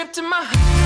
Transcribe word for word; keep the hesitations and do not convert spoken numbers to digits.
Tripped in my